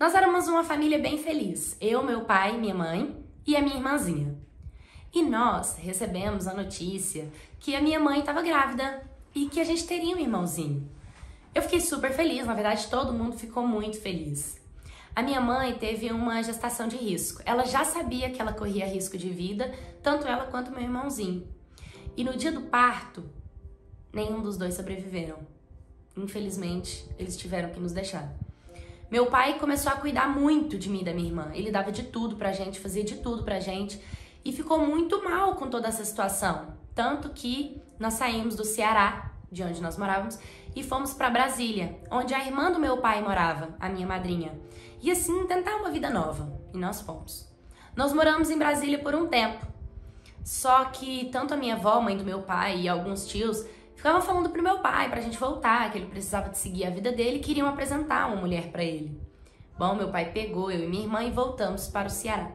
Nós éramos uma família bem feliz, eu, meu pai, minha mãe e a minha irmãzinha. E nós recebemos a notícia que a minha mãe estava grávida e que a gente teria um irmãozinho. Eu fiquei super feliz, na verdade todo mundo ficou muito feliz. A minha mãe teve uma gestação de risco, ela já sabia que ela corria risco de vida, tanto ela quanto meu irmãozinho. E no dia do parto, nenhum dos dois sobreviveram. Infelizmente, eles tiveram que nos deixar. Meu pai começou a cuidar muito de mim e da minha irmã. Ele dava de tudo pra gente, fazia de tudo pra gente. E ficou muito mal com toda essa situação. Tanto que nós saímos do Ceará, de onde nós morávamos, e fomos pra Brasília, onde a irmã do meu pai morava, a minha madrinha. E assim, tentar uma vida nova. E nós fomos. Nós moramos em Brasília por um tempo. Só que tanto a minha avó, mãe do meu pai, e alguns tios ficavam falando pro meu pai pra gente voltar, que ele precisava de seguir a vida dele e queriam apresentar uma mulher pra ele. Bom, meu pai pegou eu e minha irmã e voltamos para o Ceará.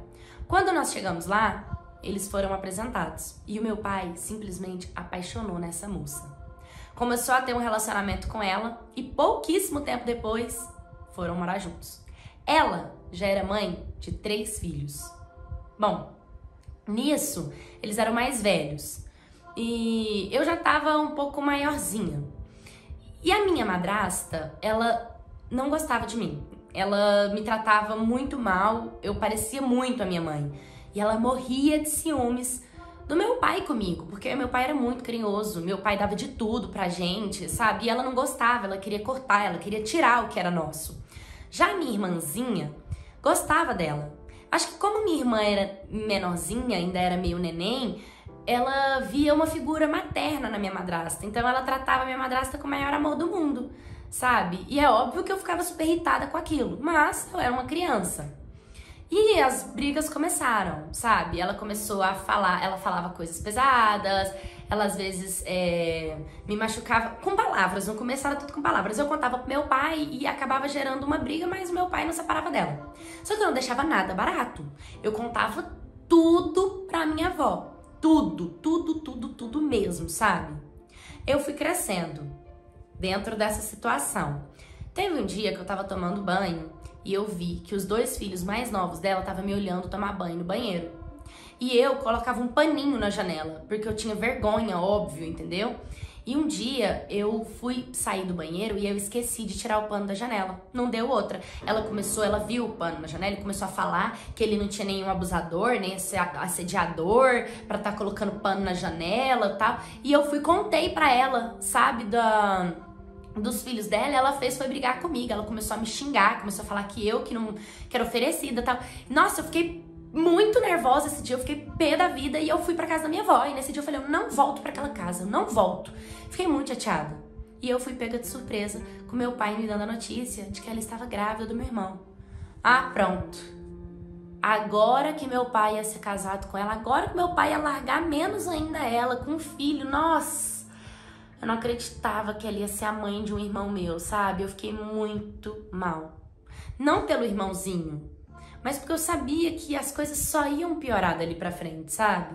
Quando nós chegamos lá, eles foram apresentados e o meu pai simplesmente apaixonou nessa moça. Começou a ter um relacionamento com ela e pouquíssimo tempo depois foram morar juntos. Ela já era mãe de 3 filhos. Bom, nisso eles eram mais velhos. E eu já tava um pouco maiorzinha. E a minha madrasta, ela não gostava de mim. Ela me tratava muito mal, eu parecia muito a minha mãe. E ela morria de ciúmes do meu pai comigo, porque meu pai era muito carinhoso, meu pai dava de tudo pra gente, sabe? E ela não gostava, ela queria cortar, ela queria tirar o que era nosso. Já a minha irmãzinha gostava dela. Acho que como minha irmã era menorzinha, ainda era meio neném, ela via uma figura materna na minha madrasta, então ela tratava a minha madrasta com o maior amor do mundo, sabe? E é óbvio que eu ficava super irritada com aquilo, mas eu era uma criança. E as brigas começaram, sabe? Ela começou a falar, ela falava coisas pesadas, ela às vezes me machucava com palavras, não começava tudo com palavras. Eu contava pro meu pai e acabava gerando uma briga, mas o meu pai não separava dela. Só que eu não deixava nada barato, eu contava tudo pra minha avó. Tudo, tudo, tudo, tudo mesmo, sabe? Eu fui crescendo dentro dessa situação. Teve um dia que eu tava tomando banho e eu vi que os 2 filhos mais novos dela estavam me olhando tomar banho no banheiro. E eu colocava um paninho na janela, porque eu tinha vergonha, óbvio, entendeu? E um dia eu fui sair do banheiro e eu esqueci de tirar o pano da janela. Não deu outra. Ela viu o pano na janela e começou a falar que ele não tinha nenhum abusador, nem assediador pra tá colocando pano na janela e tal. E eu fui, contei pra ela, sabe, dos filhos dela, e ela foi brigar comigo. Ela começou a me xingar, começou a falar que eu que era oferecida e tal. Nossa, eu fiquei muito nervosa esse dia, eu fiquei pé da vida e eu fui pra casa da minha avó. E nesse dia eu falei, eu não volto pra aquela casa, eu não volto. Fiquei muito chateada. E eu fui pega de surpresa com meu pai me dando a notícia de que ela estava grávida do meu irmão. Ah, pronto. Agora que meu pai ia ser casado com ela, agora que meu pai ia largar menos ainda ela com um filho, nossa. Eu não acreditava que ela ia ser a mãe de um irmão meu, sabe? Eu fiquei muito mal. Não pelo irmãozinho, mas porque eu sabia que as coisas só iam piorar dali pra frente, sabe?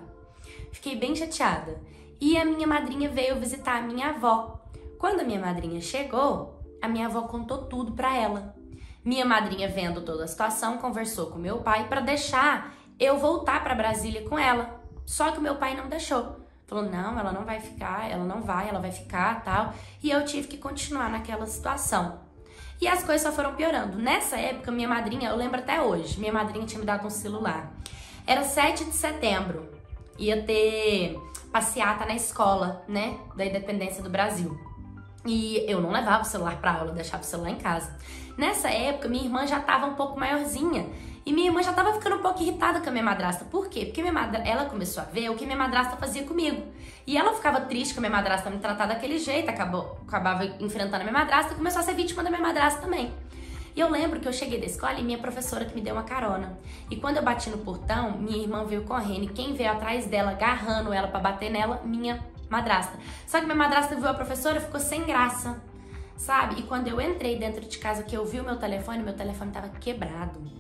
Fiquei bem chateada. E a minha madrinha veio visitar a minha avó. Quando a minha madrinha chegou, a minha avó contou tudo pra ela. Minha madrinha, vendo toda a situação, conversou com meu pai pra deixar eu voltar pra Brasília com ela. Só que o meu pai não deixou. Falou, não, ela não vai ficar, ela vai ficar, tal. E eu tive que continuar naquela situação. E as coisas só foram piorando. Nessa época, minha madrinha, eu lembro até hoje, minha madrinha tinha me dado um celular. Era 7 de setembro, ia ter passeata na escola, né, da independência do Brasil. E eu não levava o celular pra aula, eu deixava o celular em casa. Nessa época, minha irmã já tava um pouco maiorzinha. E minha irmã já tava ficando um pouco irritada com a minha madrasta. Por quê? Porque ela começou a ver o que minha madrasta fazia comigo. E ela ficava triste que a minha madrasta me tratava daquele jeito, acabava enfrentando a minha madrasta e começou a ser vítima da minha madrasta também. E eu lembro que eu cheguei da escola e minha professora que me deu uma carona. E quando eu bati no portão, minha irmã veio correndo e quem veio atrás dela, agarrando ela pra bater nela, minha madrasta. Só que minha madrasta viu a professora e ficou sem graça, sabe? E quando eu entrei dentro de casa que eu vi o meu telefone tava quebrado.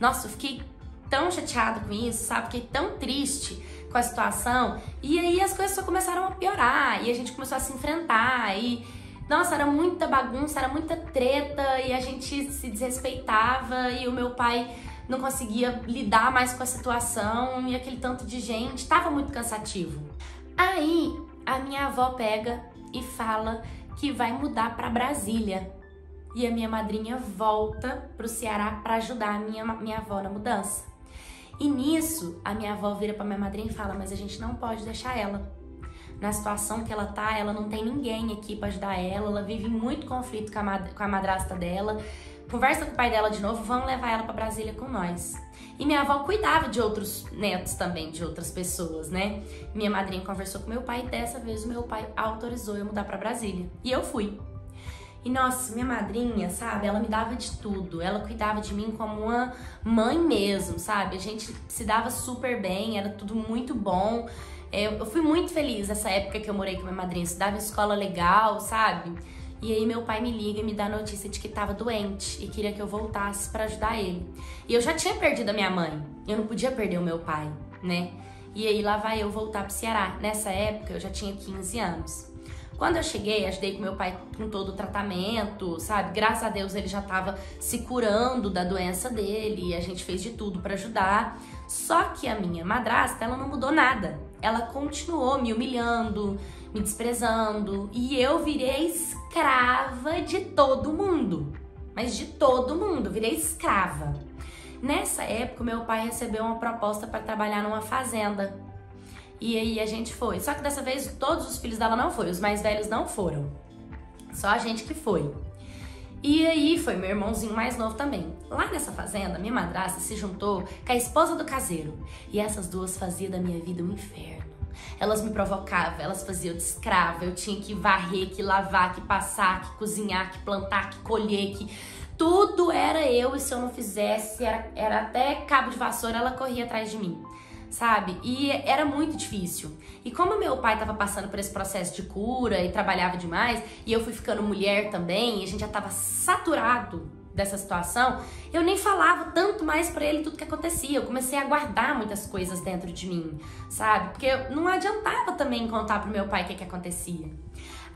Nossa, eu fiquei tão chateada com isso, sabe? Fiquei tão triste com a situação. E aí as coisas só começaram a piorar e a gente começou a se enfrentar. E Nossa, era muita bagunça, era muita treta e a gente se desrespeitava e o meu pai não conseguia lidar mais com a situação e aquele tanto de gente, tava muito cansativo. Aí a minha avó pega e fala que vai mudar pra Brasília e a minha madrinha volta pro Ceará pra ajudar a minha avó na mudança. E nisso a minha avó vira pra minha madrinha e fala, mas a gente não pode deixar ela. Na situação que ela tá, ela não tem ninguém aqui pra ajudar ela, ela vive muito conflito com a madrasta dela, conversa com o pai dela de novo, vamos levar ela pra Brasília com nós. E minha avó cuidava de outros netos também, de outras pessoas, né? Minha madrinha conversou com meu pai e dessa vez o meu pai autorizou eu mudar pra Brasília. E eu fui. E nossa, minha madrinha, sabe, ela me dava de tudo, ela cuidava de mim como uma mãe mesmo, sabe? A gente se dava super bem, era tudo muito bom. Eu fui muito feliz nessa época que eu morei com minha madrinha, estudava em escola legal, sabe? E aí meu pai me liga e me dá a notícia de que tava doente e queria que eu voltasse pra ajudar ele. E eu já tinha perdido a minha mãe, eu não podia perder o meu pai, né? E aí lá vai eu voltar pro Ceará. Nessa época eu já tinha 15 anos. Quando eu cheguei, ajudei com meu pai com todo o tratamento, sabe? Graças a Deus ele já tava se curando da doença dele e a gente fez de tudo pra ajudar. Só que a minha madrasta, ela não mudou nada. Ela continuou me humilhando, me desprezando e eu virei escrava de todo mundo, mas de todo mundo, virei escrava. Nessa época meu pai recebeu uma proposta para trabalhar numa fazenda e aí a gente foi, só que dessa vez todos os filhos dela não foram, os mais velhos não foram, só a gente que foi. E aí foi meu irmãozinho mais novo também. Lá nessa fazenda, minha madrasta se juntou com a esposa do caseiro. E essas duas faziam da minha vida um inferno. Elas me provocavam, elas faziam de escrava. Eu tinha que varrer, que lavar, que passar, que cozinhar, que plantar, que colher, que... Tudo era eu e se eu não fizesse, era até cabo de vassoura, ela corria atrás de mim. Sabe? E era muito difícil. E como meu pai tava passando por esse processo de cura e trabalhava demais, e eu fui ficando mulher também, e a gente já tava saturado dessa situação, eu nem falava tanto mais pra ele tudo que acontecia. Eu comecei a guardar muitas coisas dentro de mim, sabe? Porque não adiantava também contar pro meu pai o que acontecia.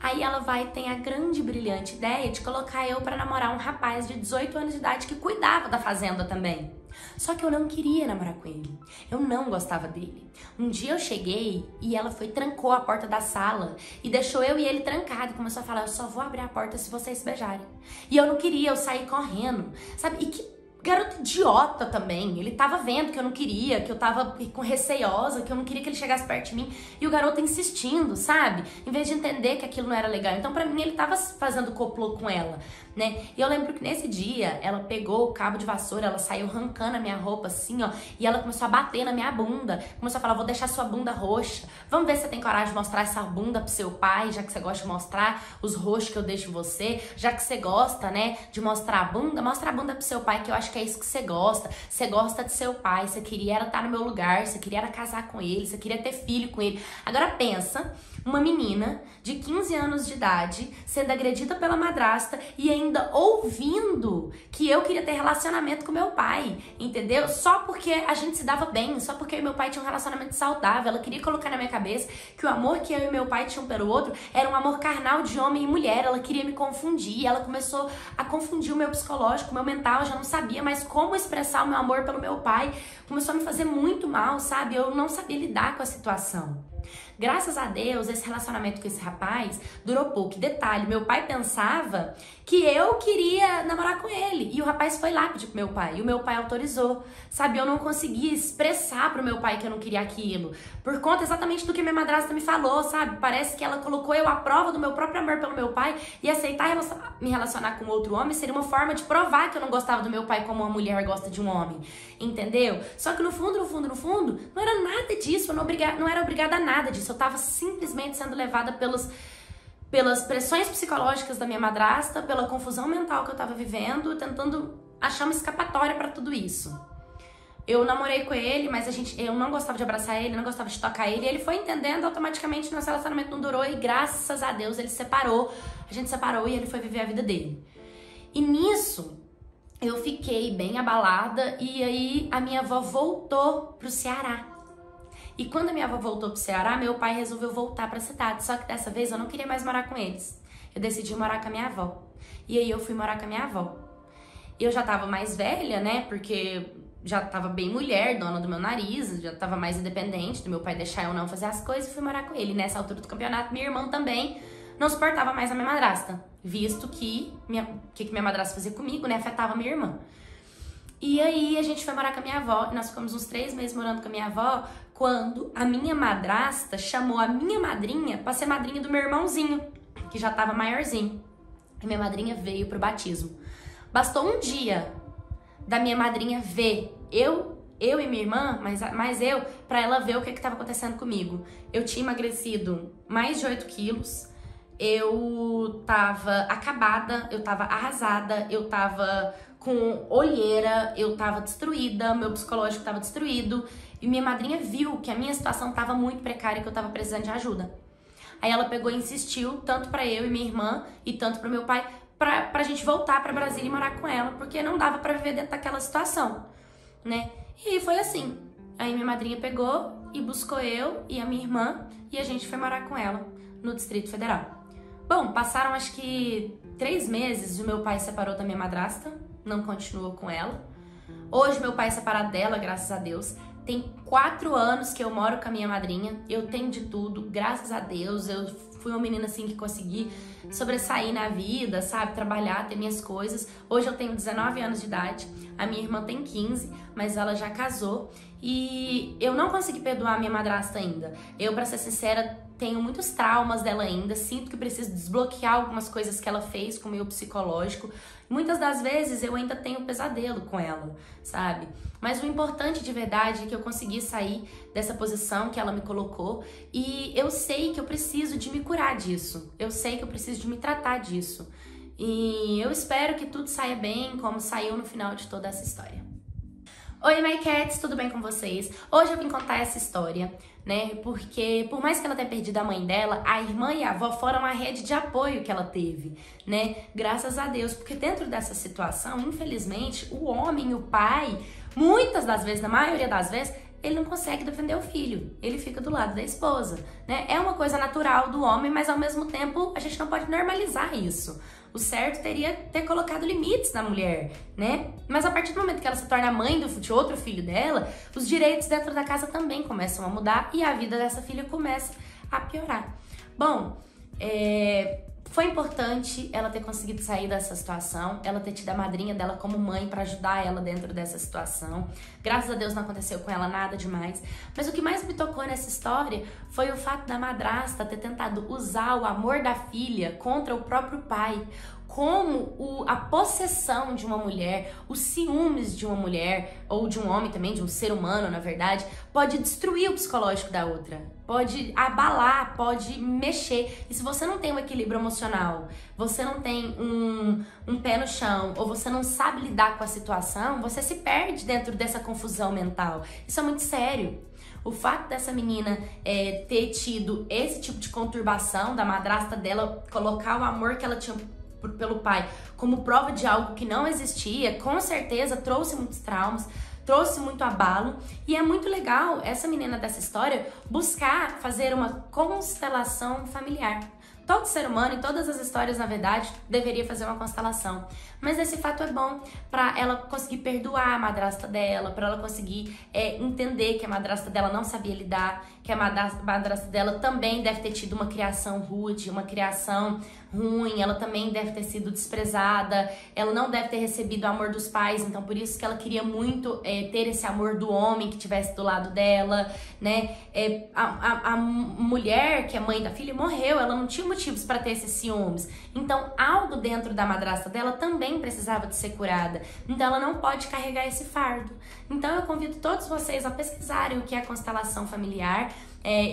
Aí ela vai e tem a grande e brilhante ideia de colocar eu pra namorar um rapaz de 18 anos de idade que cuidava da fazenda também. Só que eu não queria namorar com ele, eu não gostava dele. Um dia eu cheguei e ela foi, trancou a porta da sala e deixou eu e ele trancado e começou a falar, eu só vou abrir a porta se vocês se beijarem. E eu não queria, eu saí correndo, sabe? E que garoto idiota também, ele tava vendo que eu não queria, que eu tava receiosa, que eu não queria que ele chegasse perto de mim e o garoto insistindo, sabe? Em vez de entender que aquilo não era legal. Então pra mim ele tava fazendo complô com ela, né? E eu lembro que nesse dia ela pegou o cabo de vassoura, ela saiu arrancando a minha roupa assim, ó, e ela começou a bater na minha bunda, começou a falar, vou deixar sua bunda roxa, vamos ver se você tem coragem de mostrar essa bunda pro seu pai, já que você gosta de mostrar os roxos que eu deixo em você, já que você gosta, né, de mostrar a bunda, mostra a bunda pro seu pai que eu acho que é isso que você gosta de seu pai, você queria era estar no meu lugar, você queria era casar com ele, você queria ter filho com ele. Agora pensa, uma menina de 15 anos de idade, sendo agredida pela madrasta e ainda ouvindo que eu queria ter relacionamento com meu pai, entendeu? Só porque a gente se dava bem, só porque eu e meu pai tinha um relacionamento saudável, ela queria colocar na minha cabeça que o amor que eu e meu pai tinham pelo outro era um amor carnal de homem e mulher, ela queria me confundir, ela começou a confundir o meu psicológico, o meu mental, eu já não sabia mas como expressar o meu amor pelo meu pai, começou a me fazer muito mal, sabe? Eu não sabia lidar com a situação. Graças a Deus, esse relacionamento com esse rapaz durou pouco. Que detalhe, meu pai pensava que eu queria namorar com ele. E o rapaz foi lá pedir pro meu pai. E o meu pai autorizou. Sabe, eu não conseguia expressar pro meu pai que eu não queria aquilo. Por conta exatamente do que minha madrasta me falou, sabe? Parece que ela colocou eu à prova do meu próprio amor pelo meu pai. E aceitar me relacionar com outro homem seria uma forma de provar que eu não gostava do meu pai como uma mulher gosta de um homem. Entendeu? Só que no fundo, no fundo, no fundo, não era nada disso. Eu não era obrigada a nada disso. Eu tava simplesmente sendo levada pelas pressões psicológicas da minha madrasta, pela confusão mental que eu tava vivendo, tentando achar uma escapatória pra tudo isso. Eu namorei com ele, mas eu não gostava de abraçar ele, não gostava de tocar ele, e ele foi entendendo automaticamente, nosso relacionamento não durou, e graças a Deus ele separou, a gente separou e ele foi viver a vida dele. E nisso, eu fiquei bem abalada, e aí a minha avó voltou pro Ceará. E quando a minha avó voltou pro Ceará, meu pai resolveu voltar pra cidade. Só que dessa vez eu não queria mais morar com eles. eu decidi morar com a minha avó. E aí eu fui morar com a minha avó. Eu já tava mais velha, né, porque já tava bem mulher, dona do meu nariz, já tava mais independente do meu pai deixar eu não fazer as coisas, e fui morar com ele. Nessa altura do campeonato, minha irmã também não suportava mais a minha madrasta, visto que minha madrasta fazia comigo, né, afetava minha irmã. E aí a gente foi morar com a minha avó, e nós ficamos uns 3 meses morando com a minha avó, quando a minha madrasta chamou a minha madrinha pra ser madrinha do meu irmãozinho, que já tava maiorzinho. E minha madrinha veio pro batismo. Bastou um dia da minha madrinha ver eu e minha irmã, mas eu, pra ela ver o que tava acontecendo comigo. Eu tinha emagrecido mais de 8 quilos, eu tava acabada, eu tava arrasada, eu tava com olheira, eu tava destruída, meu psicológico tava destruído, e minha madrinha viu que a minha situação tava muito precária e que eu tava precisando de ajuda. Aí ela pegou e insistiu, tanto pra eu e minha irmã, e tanto pro meu pai, pra gente voltar pra Brasília e morar com ela, porque não dava pra viver dentro daquela situação, né? E foi assim. Aí minha madrinha pegou e buscou eu e a minha irmã, e a gente foi morar com ela no Distrito Federal. Bom, passaram acho que 3 meses, o meu pai separou da minha madrasta, não continuou com ela. Hoje meu pai é separado dela, graças a Deus. Tem 4 anos que eu moro com a minha madrinha, eu tenho de tudo, graças a Deus. Eu fui uma menina assim que consegui sobressair na vida, sabe, trabalhar, ter minhas coisas. Hoje eu tenho 19 anos de idade, a minha irmã tem 15, mas ela já casou. E eu não consegui perdoar a minha madrasta ainda. Eu, pra ser sincera, tenho muitos traumas dela ainda, sinto que preciso desbloquear algumas coisas que ela fez com o meu psicológico. Muitas das vezes eu ainda tenho pesadelo com ela, sabe? Mas o importante de verdade é que eu consegui sair dessa posição que ela me colocou, e eu sei que eu preciso de me curar disso, eu sei que eu preciso de me tratar disso. E eu espero que tudo saia bem, como saiu no final de toda essa história. Oi, my cats, tudo bem com vocês? Hoje eu vim contar essa história, né, porque por mais que ela tenha perdido a mãe dela, a irmã e a avó foram a rede de apoio que ela teve, né, graças a Deus, porque dentro dessa situação, infelizmente, o homem, o pai, muitas das vezes, na maioria das vezes, ele não consegue defender o filho, ele fica do lado da esposa, né, é uma coisa natural do homem, mas ao mesmo tempo a gente não pode normalizar isso. O certo teria ter colocado limites na mulher, né? Mas a partir do momento que ela se torna mãe de outro filho dela, os direitos dentro da casa também começam a mudar e a vida dessa filha começa a piorar. Bom, foi importante ela ter conseguido sair dessa situação, ela ter tido a madrinha dela como mãe pra ajudar ela dentro dessa situação. Graças a Deus não aconteceu com ela nada demais. Mas o que mais me tocou nessa história foi o fato da madrasta ter tentado usar o amor da filha contra o próprio pai. Como a possessão de uma mulher, os ciúmes de uma mulher, ou de um homem também, de um ser humano, na verdade, pode destruir o psicológico da outra, pode abalar, pode mexer. E se você não tem um equilíbrio emocional, você não tem um pé no chão, ou você não sabe lidar com a situação, você se perde dentro dessa confusão mental. Isso é muito sério. O fato dessa menina ter tido esse tipo de conturbação, da madrasta dela colocar o amor que ela tinha pelo pai como prova de algo que não existia, com certeza trouxe muitos traumas, trouxe muito abalo. E é muito legal essa menina dessa história buscar fazer uma constelação familiar. Todo ser humano, em todas as histórias, na verdade, deveria fazer uma constelação. Mas esse fato é bom pra ela conseguir perdoar a madrasta dela, pra ela conseguir entender que a madrasta dela não sabia lidar, que a madrasta dela também deve ter tido uma criação rude, uma criação ruim, ela também deve ter sido desprezada, ela não deve ter recebido o amor dos pais, então por isso que ela queria muito ter esse amor do homem que tivesse do lado dela, né? A mulher, que é mãe da filha, morreu, ela não tinha motivos para ter esses ciúmes, então algo dentro da madrasta dela também precisava de ser curada, então ela não pode carregar esse fardo. Então eu convido todos vocês a pesquisarem o que é constelação familiar.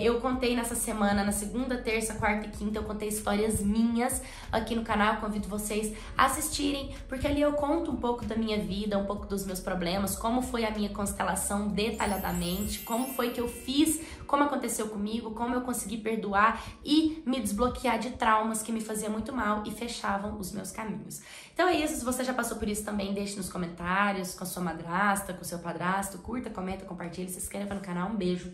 Eu contei nessa semana, na segunda, terça, quarta e quinta, eu contei histórias minhas aqui no canal, eu convido vocês a assistirem, porque ali eu conto um pouco da minha vida, um pouco dos meus problemas, como foi a minha constelação detalhadamente, como foi que eu fiz, como aconteceu comigo, como eu consegui perdoar e me desbloquear de traumas que me faziam muito mal e fechavam os meus caminhos. Então é isso, se você já passou por isso também, deixe nos comentários, com a sua madrasta, com o seu padrasto, curta, comenta, compartilha, se inscreva no canal, um beijo.